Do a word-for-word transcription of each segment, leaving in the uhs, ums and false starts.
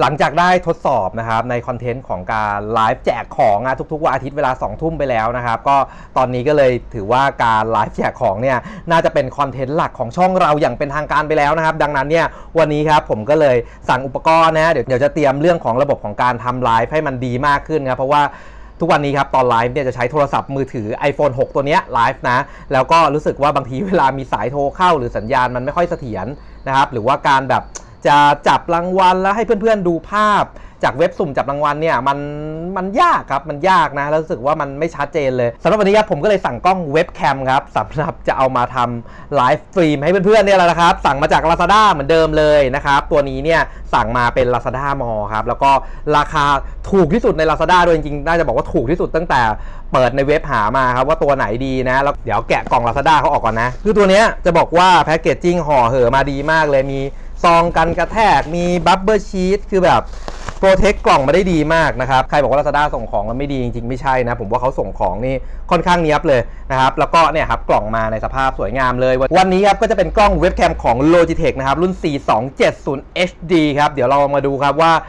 หลังจากได้ทดสอบนะครับในคอนเทนต์ของการไลฟ์แจกของนะทุกๆวันอาทิตย์เวลาสองทุ่มไปแล้วนะครับก็ตอนนี้ก็เลยถือว่าการไลฟ์แจกของเนี่ยน่าจะเป็นคอนเทนต์หลักของช่องเราอย่างเป็นทางการไปแล้วนะครับดังนั้นเนี่ยวันนี้ครับผมก็เลยสั่งอุปกรณ์นะเดี๋ยวจะเตรียมเรื่องของระบบของการทำไลฟ์ให้มันดีมากขึ้นครับเพราะว่าทุกวันนี้ครับตอนไลฟ์เนี่ยจะใช้โทรศัพท์มือถือ ไอโฟนหก ตัวเนี้ยไลฟ์นะแล้วก็รู้สึกว่าบางทีเวลามีสายโทรเข้าหรือสัญญาณมันไม่ค่อยเสถียรนะครับหรือว่าการแบบจะจับรางวัลแล้วให้เพื่อนๆดูภาพจากเว็บสุ่มจับรางวัลเนี่ยมันมันยากครับมันยากนะแล้วรู้สึกว่ามันไม่ชัดเจนเลยสำหรับวันนี้ครับผมก็เลยสั่งกล้องเว็บแคมครับสำหรับจะเอามาทำไลฟ์สตรีมให้เพื่อนๆเนี่ยแหละนะครับสั่งมาจาก ลาซาด้า เหมือนเดิมเลยนะครับตัวนี้เนี่ยสั่งมาเป็น ลาซาด้า Mall ครับแล้วก็ราคาถูกที่สุดใน ลาซาด้า ด้วยจริงๆน่าจะบอกว่าถูกที่สุดตั้งแต่เปิดในเว็บหามาครับว่าตัวไหนดีนะแล้วเดี๋ยวแกะกล่อง ลาซาด้า เขาออกก่อนนะคือตัวเนี้ยจะบอกว่าแพคเกจจิ้งห่อเห่อมาดีมากเลยมีซองกันกระแทกมีบับเบิลชีทคือแบบโปรเทคกล่องมาได้ดีมากนะครับใครบอกว่า ลาซาด้า ส่งของแล้วไม่ดีจริงๆไม่ใช่นะผมว่าเขาส่งของนี่ค่อนข้างเนียบเลยนะครับแล้วก็เนี่ยครับกล่องมาในสภาพสวยงามเลยวันนี้ครับก็จะเป็นกล้องเว็บแคมของ โลจิเทค นะครับรุ่น ซี สองเจ็ดศูนย์ เอช ดี ครับเดี๋ยวเรามาดูครับว่า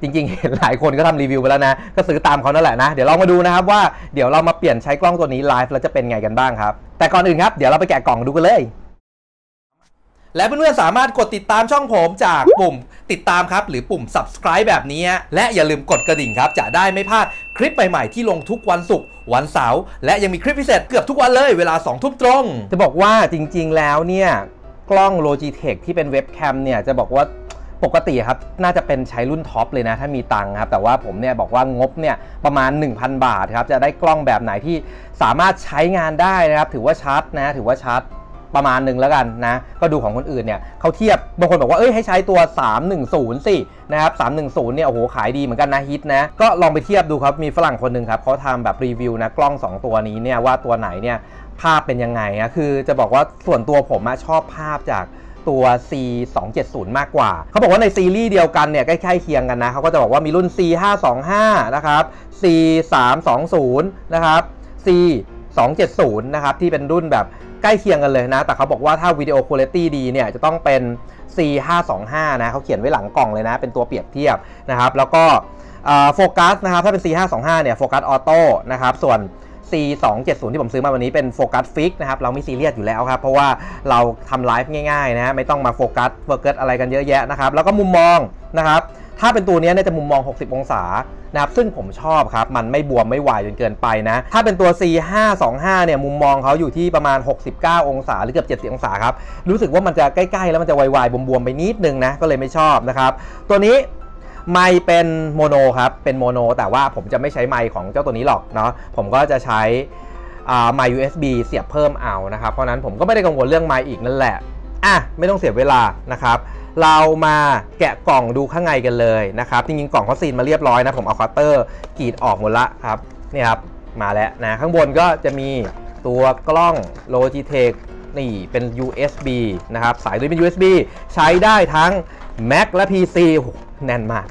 จริงๆเห็นหลายคนก็ทำรีวิวไปแล้วนะก็ซื้อตามเขานั่นแหละนะเดี๋ยวเรามาดูนะครับว่าเดี๋ยวเรามาเปลี่ยนใช้กล้องตัวนี้ไลฟ์แล้วจะเป็นไงกันบ้างครับแต่ก่อนอื่นครับเดี๋ยวเราไปแกะกล่องดูกันเลยและเพื่อนๆสามารถกดติดตามช่องผมจากปุ่มติดตามครับหรือปุ่ม ซับสไครบ์ แบบนี้และอย่าลืมกดกระดิ่งครับจะได้ไม่พลาดคลิปใหม่ๆที่ลงทุกวันศุกร์วันเสาร์และยังมีคลิปพิเศษเกือบทุกวันเลยเวลาสองทุ่มตรงจะบอกว่าจริงๆแล้วเนี่ยกล้อง โลจิเทค ที่เป็นเว็บแคมเนี่ยจะบอกว่าปกติครับน่าจะเป็นใช้รุ่นท็อปเลยนะถ้ามีตังค์ครับแต่ว่าผมเนี่ยบอกว่างบเนี่ยประมาณ หนึ่งพันบาทครับจะได้กล้องแบบไหนที่สามารถใช้งานได้นะครับถือว่าชัดนะถือว่าชัดประมาณหนึ่งแล้วกันนะก็ดูของคนอื่นเนี่ยเขาเทียบบางคนบอกว่าเอ้ยให้ใช้ตัวสามหนึ่งศูนย์สินะครับสามหนึ่งศูนย์เนี่ยโอ้โหขายดีเหมือนกันนะฮิตนะก็ลองไปเทียบดูครับมีฝรั่งคนหนึ่งครับเขาทำแบบรีวิวนะกล้องสองตัวนี้เนี่ยว่าตัวไหนเนี่ยภาพเป็นยังไงนะคือจะบอกว่าส่วนตัวผมอะชอบภาพจากตัว ซี สองเจ็ดศูนย์ มากกว่าเขาบอกว่าในซีรีส์เดียวกันเนี่ยใกล้ๆเคียงกันนะเขาก็จะบอกว่ามีรุ่น ซี ห้าสองห้า นะครับ ซี สามสองศูนย์ นะครับ ซี สองเจ็ดศูนย์ นะครับที่เป็นรุ่นแบบใกล้เคียงกันเลยนะแต่เขาบอกว่าถ้าวิดีโอคุณภาพดีเนี่ยจะต้องเป็น ซี ห้าสองห้า นะเขาเขียนไว้หลังกล่องเลยนะเป็นตัวเปรียบเทียบนะครับแล้วก็โฟกัสนะครับถ้าเป็น ซี ห้าสองห้า เนี่ยโฟกัสออโต้นะครับส่วน ซี สองเจ็ดศูนย์ ที่ผมซื้อมาวันนี้เป็นโฟกัสฟิกนะครับเราไม่ซีเรียสอยู่แล้วครับเพราะว่าเราทำไลฟ์ง่ายๆนะไม่ต้องมาโฟกัสเวิร์กเกิร์อะไรกันเยอะแยะนะครับแล้วก็มุมมองนะครับถ้าเป็นตัวนี้เนี่ยจะมุมมองหกสิบองศานะครับซึ่งผมชอบครับมันไม่บวมไม่วายจนเกินไปนะถ้าเป็นตัว ซี ห้าสองห้า เนี่ยมุมมองเขาอยู่ที่ประมาณหกสิบเก้าองศาหรือเกือบเจ็ดสิบองศาครับรู้สึกว่ามันจะใกล้ๆแล้วมันจะวายๆบวมๆไปนิดนึงนะก็เลยไม่ชอบนะครับตัวนี้ไมค์เป็นโมโนครับเป็นโมโนแต่ว่าผมจะไม่ใช้ไมค์ของเจ้าตัวนี้หรอกเนาะผมก็จะใช้ไมค์ ยู เอส บี เสียบเพิ่มเอานะครับเพราะนั้นผมก็ไม่ได้กังวลเรื่องไมค์อีกนั่นแหละอ่ะไม่ต้องเสียเวลานะครับเรามาแกะกล่องดูข้างในกันเลยนะครับจริงๆกล่องเขาซีนมาเรียบร้อยนะผมเอาคัตเตอร์กรีดออกหมดละครับนี่ครับมาแล้วนะข้างบนก็จะมีตัวกล้อง โลจิเทค นี่เป็น ยู เอส บี นะครับสายด้วยเป็น ยู เอส บี ใช้ได้ทั้ง แม็ก และ พี ซี แน่นมา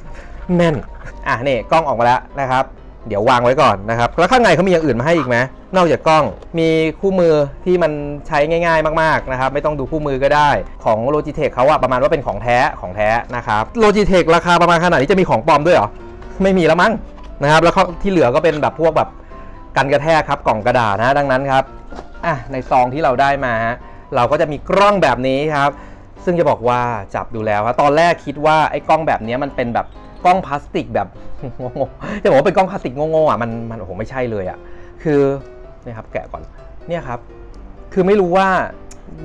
กแน่นอ่ะนี่กล้องออกมาแล้วนะครับเดี๋ยววางไว้ก่อนนะครับแล้วข้างในเขามีอย่างอื่นมาให้อีกไหมนอกจากกล้องมีคู่มือที่มันใช้ง่ายๆมากๆนะครับไม่ต้องดูคู่มือก็ได้ของ โลจิเทค เขาอะประมาณว่าเป็นของแท้ของแท้นะครับ โลจิเทค ราคาประมาณขนาดนี้จะมีของปลอมด้วยเหรอไม่มีแล้วมั้งนะครับแล้วที่เหลือก็เป็นแบบพวกแบบกันกระแทกครับกล่องกระดาษนะดังนั้นครับอ่ะในซองที่เราได้มาฮะเราก็จะมีกล้องแบบนี้ครับซึ่งจะบอกว่าจับดูแล้วครับตอนแรกคิดว่าไอ้กล้องแบบนี้มันเป็นแบบกล้องพลาสติกแบบโง่ๆจะบอกว่าเป็นกล้องพลาสติกโง่ๆอ่ะมันมันโอ้โหไม่ใช่เลยอ่ะคือเนี่ยครับแกะก่อนเนี่ยครับคือไม่รู้ว่า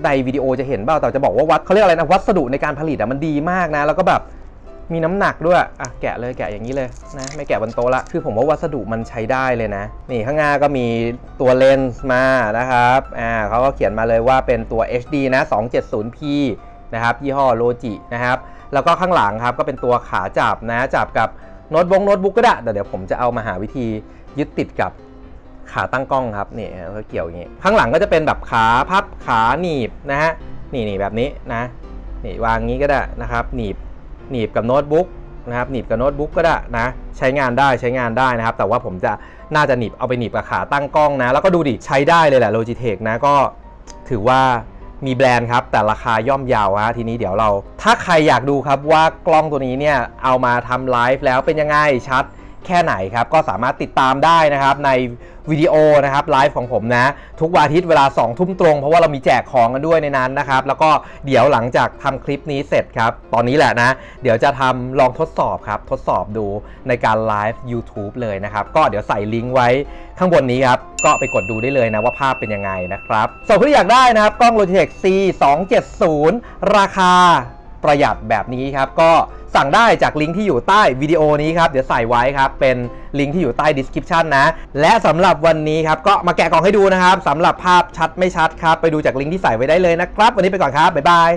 ในวิดีโอจะเห็นเปล่าแต่จะบอกว่าวัดเขาเรียกอะไรนะวัสดุในการผลิตอ่ะมันดีมากนะแล้วก็แบบมีน้ำหนักด้วยอ่ะแกะเลยแกะอย่างนี้เลยนะไม่แกะบนโต๊ะละคือผมว่าวัสดุมันใช้ได้เลยนะนี่ข้างหน้าก็มีตัวเลนส์มานะครับอ่าเขาก็เขียนมาเลยว่าเป็นตัว เอช ดี นะ สองเจ็ดศูนย์ พี นะครับยี่ห้อโลจินะครับแล้วก็ข้างหลังครับก็เป็นตัวขาจับนะจับกับโน้ตบุ๊กโน้ตบุ๊กก็ได้แต่เดี๋ยวผมจะเอามาหาวิธียึดติดกับขาตั้งกล้องครับนี่เขาเกี่ยวอย่างนี้ข้างหลังก็จะเป็นแบบขาพับขาหนีบนะฮะนี่นี่แบบนี้นะนี่วางงี้ก็ได้นะครับหนีบหนีบกับโน้ตบุ๊กนะครับหนีบกับโน้ตบุ๊กก็ได้นะใช้งานได้ใช้งานได้นะครับแต่ว่าผมจะน่าจะหนีบเอาไปหนีบกับขาตั้งกล้องนะแล้วก็ดูดิใช้ได้เลยแหละ โลจิเทค นะก็ถือว่า มีแบรนด์ครับแต่ราคาย่อมเยาว์ฮะทีนี้เดี๋ยวเราถ้าใครอยากดูครับว่ากล้องตัวนี้เนี่ยเอามาทำไลฟ์แล้วเป็นยังไงชัดแค่ไหนครับก็สามารถติดตามได้นะครับในวิดีโอนะครับไลฟ์ของผมนะทุกวันอาทิตย์เวลาสองทุ่มตรงเพราะว่าเรามีแจกของกันด้วยในนั้นนะครับแล้วก็เดี๋ยวหลังจากทำคลิปนี้เสร็จครับตอนนี้แหละนะเดี๋ยวจะทำลองทดสอบครับทดสอบดูในการไลฟ์ ยูทูบ เลยนะครับก็เดี๋ยวใส่ลิงก์ไว้ข้างบนนี้ครับก็ไปกดดูได้เลยนะว่าภาพเป็นยังไงนะครับส่วนคนที่อยากได้นะครับกล้อง โลจิเทค ซี สองเจ็ดศูนย์ ราคาประหยัดแบบนี้ครับก็สั่งได้จากลิงก์ที่อยู่ใต้วิดีโอนี้ครับเดี๋ยวใส่ไว้ครับเป็นลิงก์ที่อยู่ใต้ ดีสคริปชัน นะและสำหรับวันนี้ครับก็มาแกะกล่องให้ดูนะครับสำหรับภาพชัดไม่ชัดครับไปดูจากลิงก์ที่ใส่ไว้ได้เลยนะครับวันนี้ไปก่อนครับบ๊ายบาย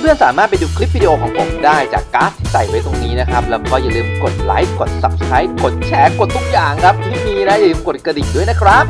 เพื่อนๆสามารถไปดูคลิปวิดีโอของผมได้จากการ์ดที่ใส่ไว้ตรงนี้นะครับแล้วก็อย่าลืมกดไลค์กด ซับสไครบ์ กดแชร์กดทุกอย่างครับคลิปนี้นะอย่าลืมกดกระดิ่งด้วยนะครับ